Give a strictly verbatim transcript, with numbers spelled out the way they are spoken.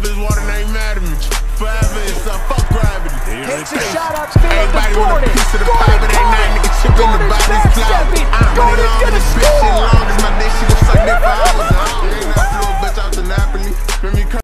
off his water and ain't mad at me. Forever it's a fuck gravity. Takes a shot upfield to Gordon. Gordon, Gordon, Gordon, Gordon,